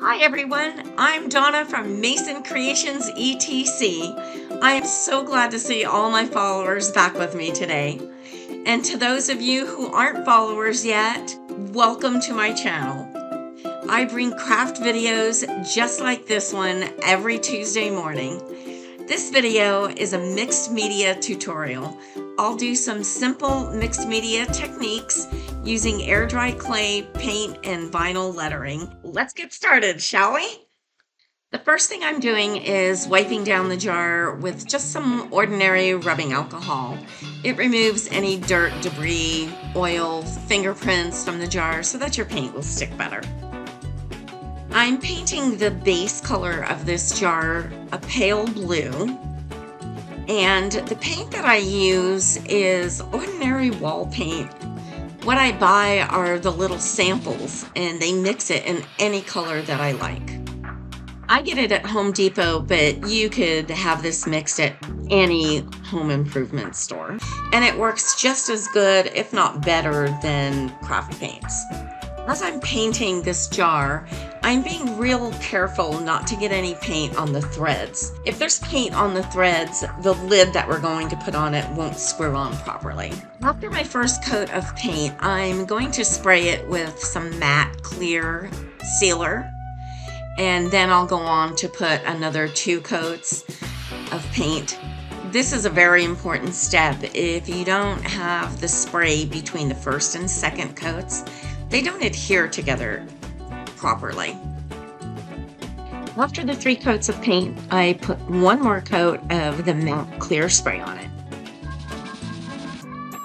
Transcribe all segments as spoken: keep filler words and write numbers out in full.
Hi everyone, I'm Donna from Mason Creations E T C. I am so glad to see all my followers back with me today. And to those of you who aren't followers yet, welcome to my channel. I bring craft videos just like this one every Tuesday morning. This video is a mixed media tutorial. I'll do some simple mixed media techniques using air dry clay, paint, and vinyl lettering. Let's get started, shall we? The first thing I'm doing is wiping down the jar with just some ordinary rubbing alcohol. It removes any dirt, debris, oil, fingerprints from the jar so that your paint will stick better. I'm painting the base color of this jar a pale blue. And the paint that I use is ordinary wall paint. What I buy are the little samples, and they mix it in any color that I like. I get it at Home Depot, but you could have this mixed at any home improvement store. And it works just as good, if not better, than craft paints. As I'm painting this jar, I'm being real careful not to get any paint on the threads. If there's paint on the threads, the lid that we're going to put on it won't screw on properly. After my first coat of paint, I'm going to spray it with some matte clear sealer, and then I'll go on to put another two coats of paint. This is a very important step. If you don't have the spray between the first and second coats, they don't adhere together properly. After the three coats of paint, I put one more coat of the matte clear spray on it.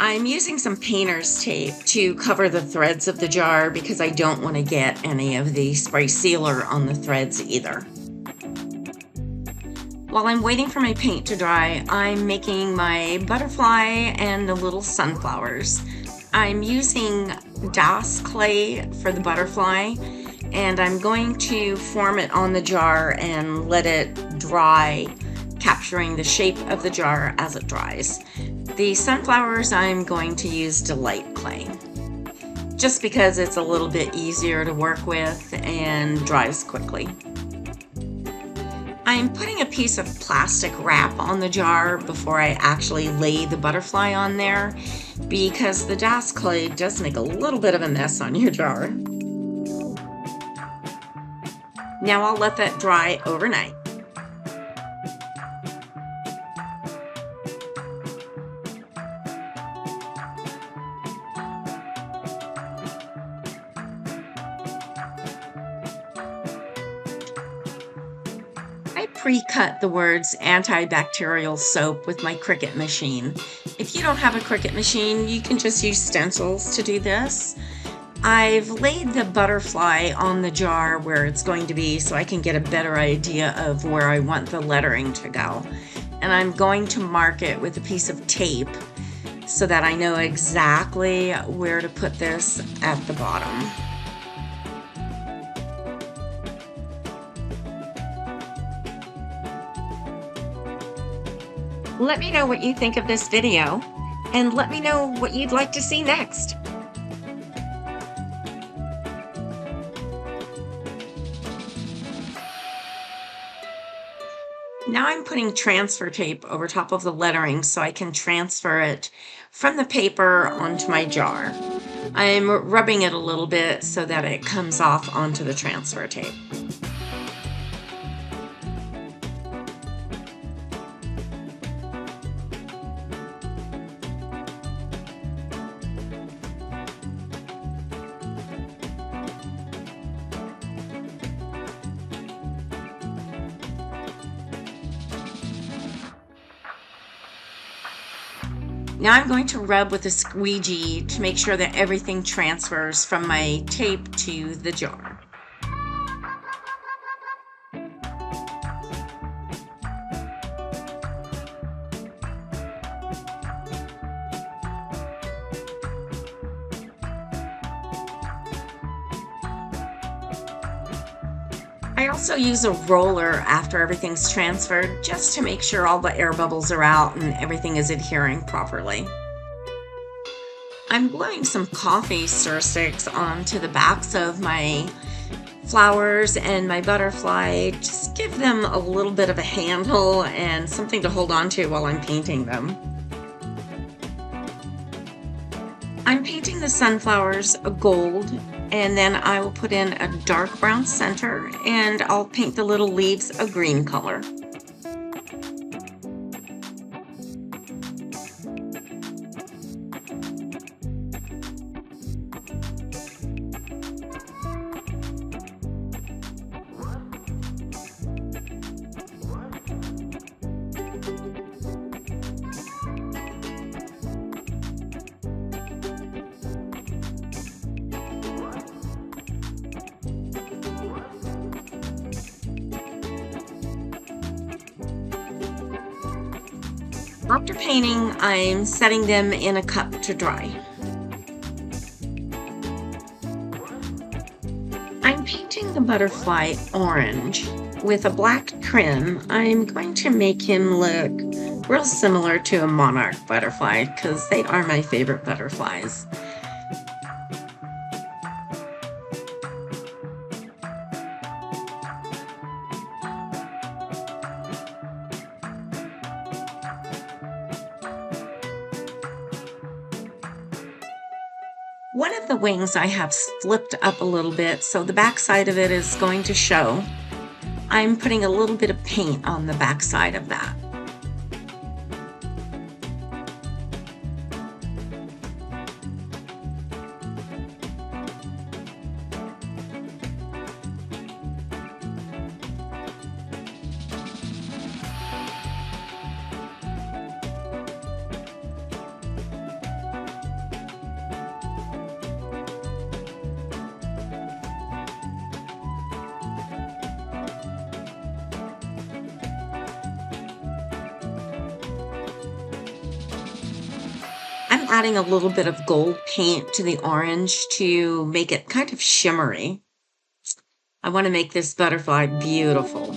I'm using some painter's tape to cover the threads of the jar because I don't want to get any of the spray sealer on the threads either. While I'm waiting for my paint to dry, I'm making my butterfly and the little sunflowers. I'm using D A S clay for the butterfly, and I'm going to form it on the jar and let it dry, capturing the shape of the jar as it dries. The sunflowers, I'm going to use Delight clay, just because it's a little bit easier to work with and dries quickly. I'm putting a piece of plastic wrap on the jar before I actually lay the butterfly on there, because the D A S clay does make a little bit of a mess on your jar. Now I'll let that dry overnight. I pre-cut the words antibacterial soap with my Cricut machine. If you don't have a Cricut machine, you can just use stencils to do this. I've laid the butterfly on the jar where it's going to be so I can get a better idea of where I want the lettering to go. And I'm going to mark it with a piece of tape so that I know exactly where to put this at the bottom. Let me know what you think of this video, and let me know what you'd like to see next. Now I'm putting transfer tape over top of the lettering so I can transfer it from the paper onto my jar. I'm rubbing it a little bit so that it comes off onto the transfer tape. Now I'm going to rub with a squeegee to make sure that everything transfers from my tape to the jar. I also use a roller after everything's transferred, just to make sure all the air bubbles are out and everything is adhering properly. I'm blowing some coffee stir sticks onto the backs of my flowers and my butterfly, just give them a little bit of a handle and something to hold on to while I'm painting them. I'm painting the sunflowers gold, and then I will put in a dark brown center, and I'll paint the little leaves a green color. After painting, I'm setting them in a cup to dry. I'm painting the butterfly orange. With a black trim, I'm going to make him look real similar to a monarch butterfly because they are my favorite butterflies. One of the wings I have flipped up a little bit, so the back side of it is going to show. I'm putting a little bit of paint on the back side of that. Adding a little bit of gold paint to the orange to make it kind of shimmery. I want to make this butterfly beautiful.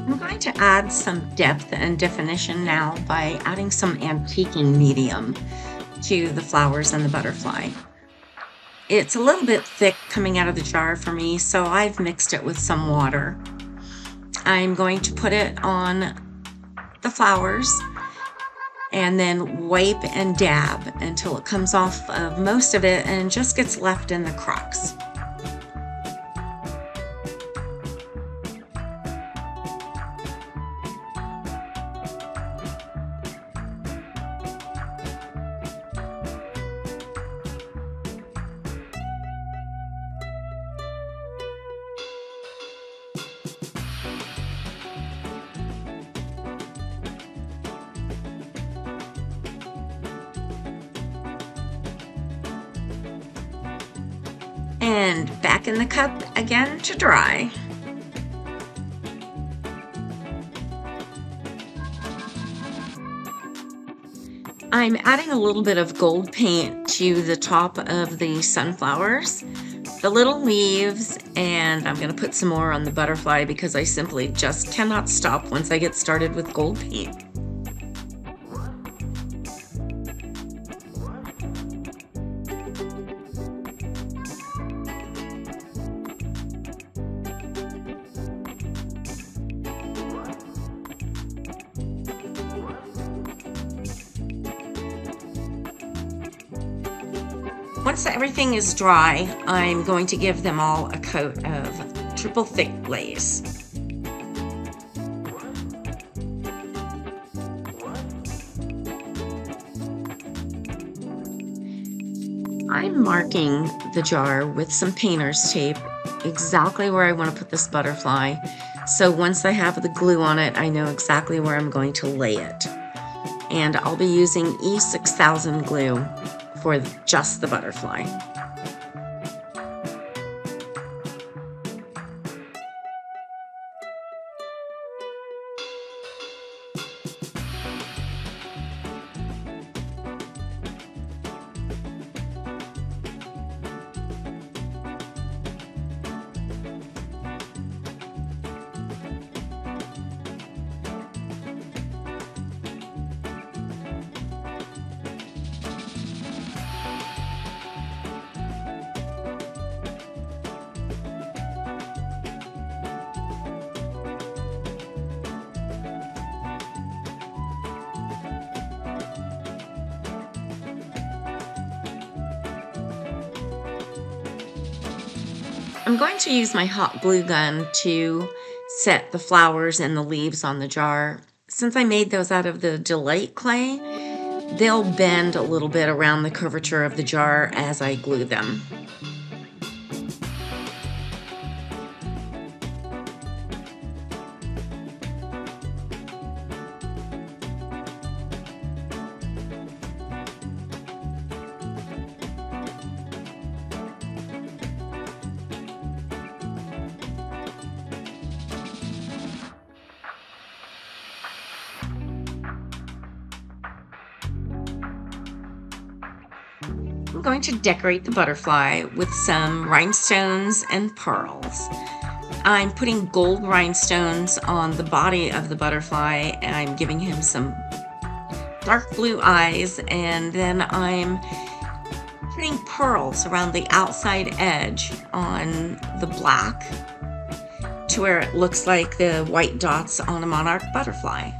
I'm going to add some depth and definition now by adding some antiquing medium to the flowers and the butterfly. It's a little bit thick coming out of the jar for me, so I've mixed it with some water. I'm going to put it on the flowers and then wipe and dab until it comes off of most of it and just gets left in the cracks. And back in the cup again to dry. I'm adding a little bit of gold paint to the top of the sunflowers, the little leaves, and I'm going to put some more on the butterfly because I simply just cannot stop once I get started with gold paint. Once everything is dry, I'm going to give them all a coat of Triple Thick Glaze. I'm marking the jar with some painter's tape exactly where I want to put this butterfly, so once I have the glue on it, I know exactly where I'm going to lay it. And I'll be using E six thousand glue for just the butterfly. I'm going to use my hot glue gun to set the flowers and the leaves on the jar. Since I made those out of the dilate clay, they'll bend a little bit around the curvature of the jar as I glue them. I'm going to decorate the butterfly with some rhinestones and pearls. I'm putting gold rhinestones on the body of the butterfly, and I'm giving him some dark blue eyes, and then I'm putting pearls around the outside edge on the black to where it looks like the white dots on a monarch butterfly.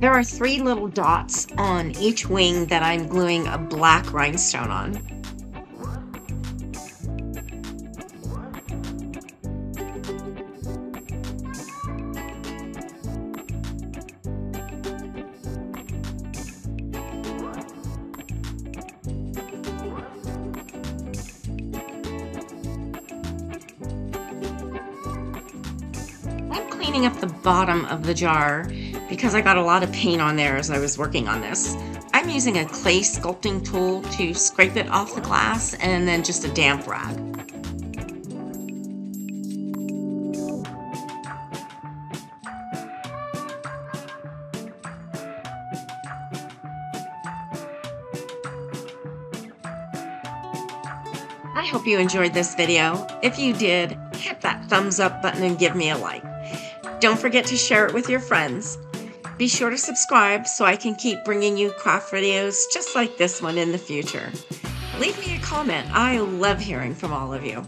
There are three little dots on each wing that I'm gluing a black rhinestone on. I'm cleaning up the bottom of the jar because I got a lot of paint on there as I was working on this. I'm using a clay sculpting tool to scrape it off the glass and then just a damp rag. I hope you enjoyed this video. If you did, hit that thumbs up button and give me a like. Don't forget to share it with your friends. Be sure to subscribe so I can keep bringing you craft videos just like this one in the future. Leave me a comment. I love hearing from all of you.